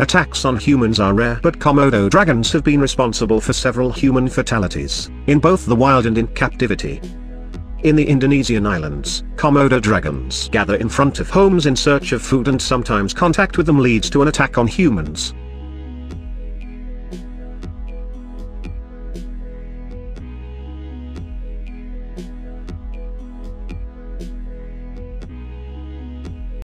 Attacks on humans are rare, but Komodo dragons have been responsible for several human fatalities, in both the wild and in captivity. In the Indonesian islands, Komodo dragons gather in front of homes in search of food, and sometimes contact with them leads to an attack on humans.